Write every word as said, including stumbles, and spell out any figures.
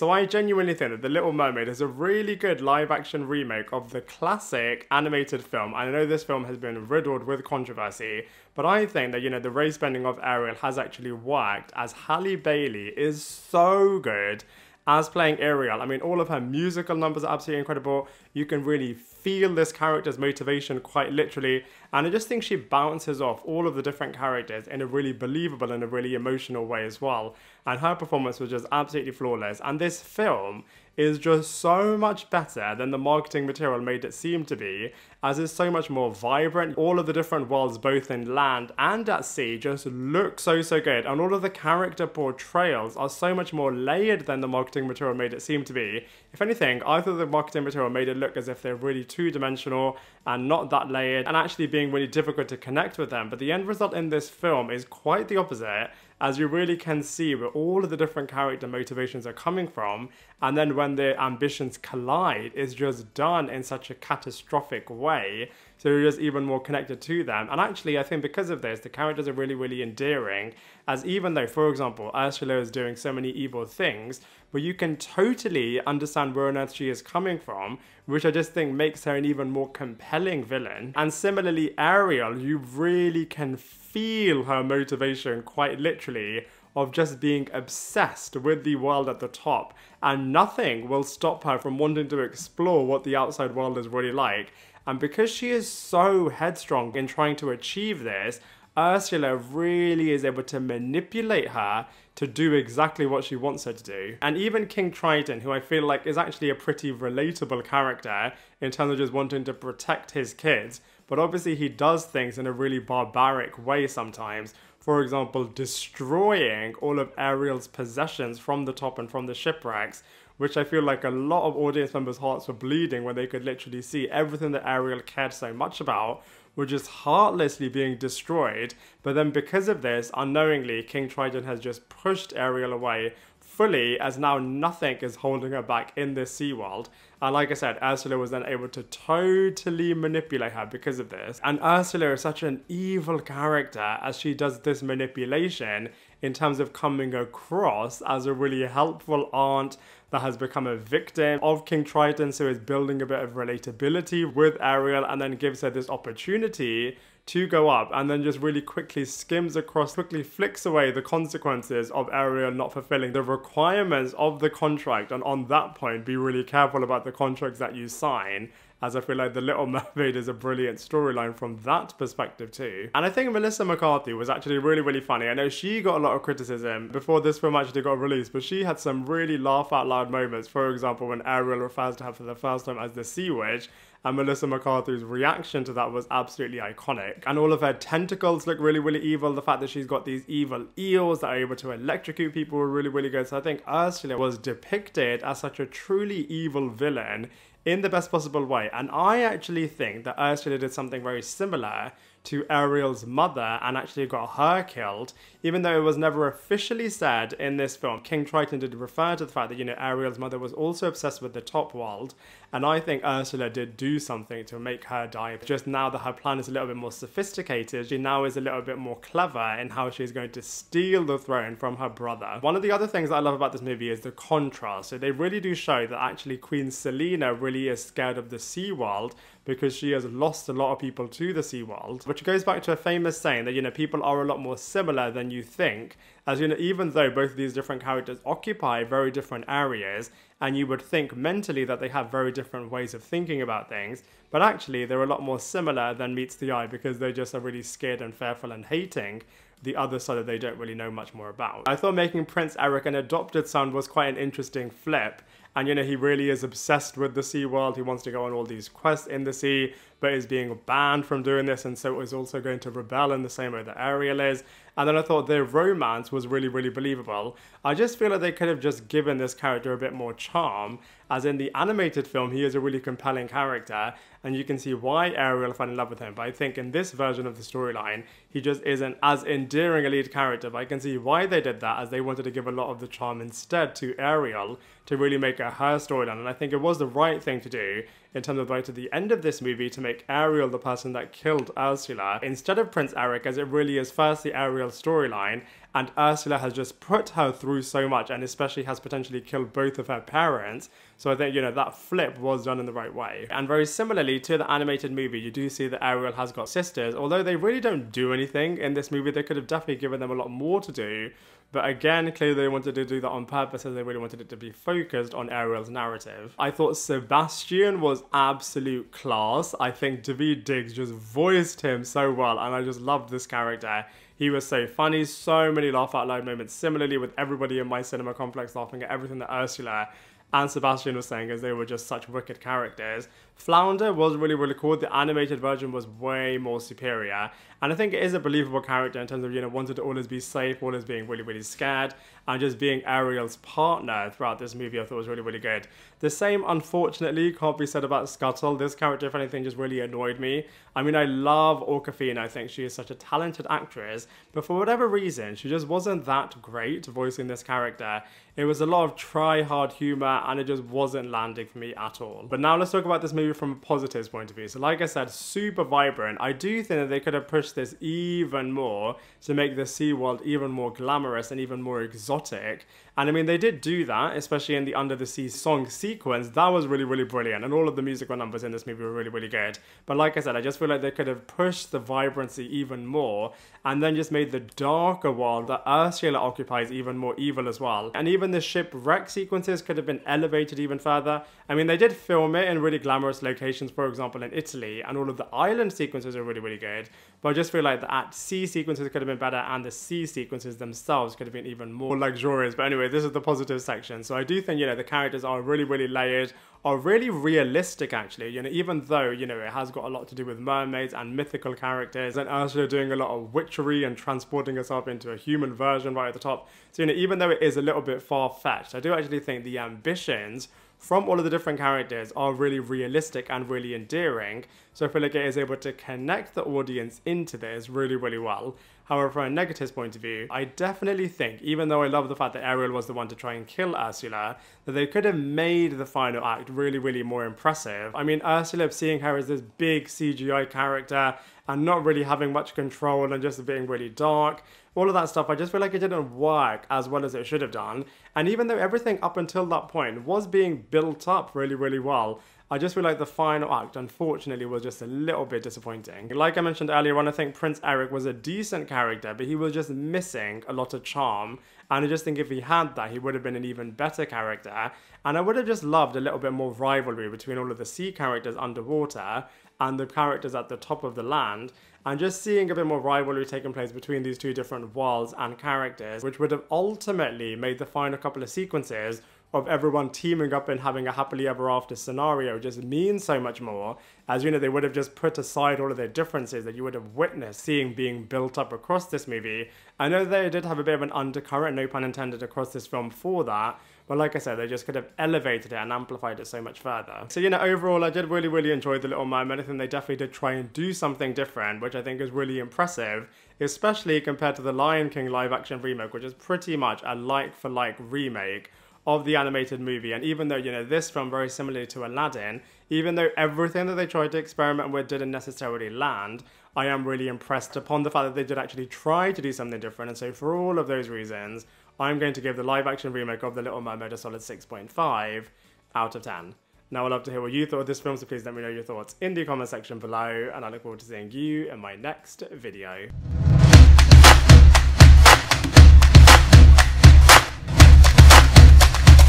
So I genuinely think that The Little Mermaid is a really good live-action remake of the classic animated film. I know this film has been riddled with controversy, but I think that, you know, the race bending of Ariel has actually worked, as Halle Bailey is so good as playing Ariel. I mean, all of her musical numbers are absolutely incredible. You can really feel this character's motivation quite literally. And I just think she bounces off all of the different characters in a really believable and a really emotional way as well. And her performance was just absolutely flawless. And this film is just so much better than the marketing material made it seem to be, as it's so much more vibrant. All of the different worlds, both in land and at sea, just look so, so good. And all of the character portrayals are so much more layered than the marketing material made it seem to be. If anything, I thought the marketing material made it look as if they're really two-dimensional and not that layered, and actually being really difficult to connect with them. But the end result in this film is quite the opposite, as you really can see where all of the different character motivations are coming from, and then when their ambitions collide, it's just done in such a catastrophic way, so you're just even more connected to them. And actually, I think because of this, the characters are really, really endearing, as even though, for example, Ursula is doing so many evil things, but you can totally understand where on earth she is coming from, which I just think makes her an even more compelling villain. And similarly, Ariel, you really can feel her motivation quite literally of just being obsessed with the world at the top, and nothing will stop her from wanting to explore what the outside world is really like. And because she is so headstrong in trying to achieve this, Ursula really is able to manipulate her to do exactly what she wants her to do. And even King Triton, who I feel like is actually a pretty relatable character in terms of just wanting to protect his kids, but obviously he does things in a really barbaric way sometimes. For example, destroying all of Ariel's possessions from the top and from the shipwrecks, which I feel like a lot of audience members' hearts were bleeding when they could literally see everything that Ariel cared so much about were just heartlessly being destroyed. But then because of this, unknowingly, King Triton has just pushed Ariel away fully, as now nothing is holding her back in this sea world. And like I said, Ursula was then able to totally manipulate her because of this. And Ursula is such an evil character, as she does this manipulation in terms of coming across as a really helpful aunt that has become a victim of King Triton, so is building a bit of relatability with Ariel, and then gives her this opportunity to go up, and then just really quickly skims across, quickly flicks away the consequences of Ariel not fulfilling the requirements of the contract. And on that point, be really careful about the contracts that you sign, as I feel like The Little Mermaid is a brilliant storyline from that perspective too. And I think Melissa McCarthy was actually really, really funny. I know she got a lot of criticism before this film actually got released, but she had some really laugh out loud moments. For example, when Ariel refers to her for the first time as the Sea Witch, and Melissa McCarthy's reaction to that was absolutely iconic. And all of her tentacles look really, really evil. The fact that she's got these evil eels that are able to electrocute people were really, really good. So I think Ursula was depicted as such a truly evil villain in the best possible way. And I actually think that Ursula did something very similar to Ariel's mother and actually got her killed, even though it was never officially said in this film. King Triton did refer to the fact that, you know, Ariel's mother was also obsessed with the top world, and I think Ursula did do something to make her die. Just now that her plan is a little bit more sophisticated, she now is a little bit more clever in how she's going to steal the throne from her brother. One of the other things that I love about this movie is the contrast. So they really do show that actually Queen Selena really is scared of the sea world, because she has lost a lot of people to the sea world, which goes back to a famous saying that, you know, people are a lot more similar than you think. As you know, even though both of these different characters occupy very different areas, and you would think mentally that they have very different ways of thinking about things, but actually they're a lot more similar than meets the eye, because they just are really scared and fearful and hating the other side that they don't really know much more about. I thought making Prince Eric an adopted son was quite an interesting flip. And, you know, he really is obsessed with the sea world. He wants to go on all these quests in the sea, but is being banned from doing this, and so is also going to rebel in the same way that Ariel is. And then I thought their romance was really, really believable. I just feel like they could have just given this character a bit more charm, as in the animated film, he is a really compelling character, and you can see why Ariel fell in love with him. But I think in this version of the storyline, he just isn't as endearing a lead character, but I can see why they did that, as they wanted to give a lot of the charm instead to Ariel to really make her out her storyline, and I think it was the right thing to do in terms of right to the end of this movie to make Ariel the person that killed Ursula instead of Prince Eric, as it really is firstly Ariel's storyline, and Ursula has just put her through so much and especially has potentially killed both of her parents. So I think, you know, that flip was done in the right way. And very similarly to the animated movie, you do see that Ariel has got sisters, although they really don't do anything in this movie. They could have definitely given them a lot more to do. But again, clearly they wanted to do that on purpose as they really wanted it to be focused on Ariel's narrative. I thought Sebastian was absolute class. I think David Diggs just voiced him so well, and I just loved this character. He was so funny, so many laugh out loud moments. Similarly with everybody in my cinema complex laughing at everything that Ursula and Sebastian was saying, as they were just such wicked characters. Flounder was really, really cool. The animated version was way more superior. And I think it is a believable character in terms of, you know, wanted to always be safe, always being really, really scared, and just being Ariel's partner throughout this movie I thought was really, really good. The same, unfortunately, can't be said about Scuttle. This character, if anything, just really annoyed me. I mean, I love Awkwafina. I think she is such a talented actress, but for whatever reason, she just wasn't that great voicing this character. It was a lot of try-hard humor, and it just wasn't landing for me at all. But now let's talk about this movie from a positive point of view. So like I said, super vibrant. I do think that they could have pushed this even more to make the sea world even more glamorous and even more exotic. And I mean, they did do that, especially in the Under the Sea song sequence. That was really, really brilliant. And all of the musical numbers in this movie were really, really good. But like I said, I just feel like they could have pushed the vibrancy even more and then just made the darker world that Ursula occupies even more evil as well. And even the shipwreck sequences could have been elevated even further. I mean, they did film it in really glamorous locations, for example, in Italy, and all of the island sequences are really, really good. But I just feel like the at-sea sequences could have been better, and the sea sequences themselves could have been even more luxurious. But anyway, this is the positive section. So I do think, you know, the characters are really, really layered, are really realistic actually, you know, even though, you know, it has got a lot to do with mermaids and mythical characters, and Ursula doing a lot of witchery and transporting herself into a human version right at the top. So, you know, even though it is a little bit far-fetched, I do actually think the ambitions from all of the different characters are really realistic and really endearing. So I feel like it is able to connect the audience into this really, really well. However, from a negative point of view, I definitely think, even though I love the fact that Ariel was the one to try and kill Ursula, that they could have made the final act really, really more impressive. I mean, Ursula, seeing her as this big C G I character and not really having much control and just being really dark, all of that stuff, I just feel like it didn't work as well as it should have done. And even though everything up until that point was being built up really, really well, I just feel like the final act, unfortunately, was just a little bit disappointing. Like I mentioned earlier on, I think Prince Eric was a decent character, but he was just missing a lot of charm. And I just think if he had that, he would have been an even better character. And I would have just loved a little bit more rivalry between all of the sea characters underwater and the characters at the top of the land, and just seeing a bit more rivalry taking place between these two different worlds and characters, which would have ultimately made the final couple of sequences of everyone teaming up and having a happily ever after scenario just means so much more, as you know, they would have just put aside all of their differences that you would have witnessed seeing being built up across this movie. I know they did have a bit of an undercurrent, no pun intended, across this film for that, but like I said, they just could have elevated it and amplified it so much further. So, you know, overall, I did really, really enjoy The Little Mermaid. I think they definitely did try and do something different, which I think is really impressive, especially compared to the Lion King live action remake, which is pretty much a like for like remake of the animated movie. And even though, you know, this film, very similarly to Aladdin, even though everything that they tried to experiment with didn't necessarily land, I am really impressed upon the fact that they did actually try to do something different. And so for all of those reasons, I'm going to give the live action remake of The Little Mermaid a solid six point five out of ten. Now I'd love to hear what you thought of this film, so please let me know your thoughts in the comment section below, and I look forward to seeing you in my next video.